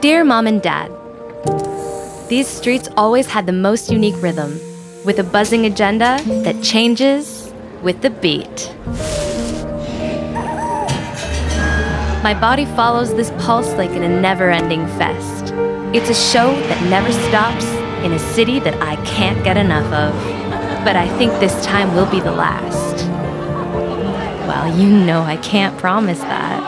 Dear Mom and Dad, these streets always had the most unique rhythm, with a buzzing agenda that changes with the beat. My body follows this pulse like in a never-ending fest. It's a show that never stops in a city that I can't get enough of. But I think this time will be the last. Well, you know I can't promise that.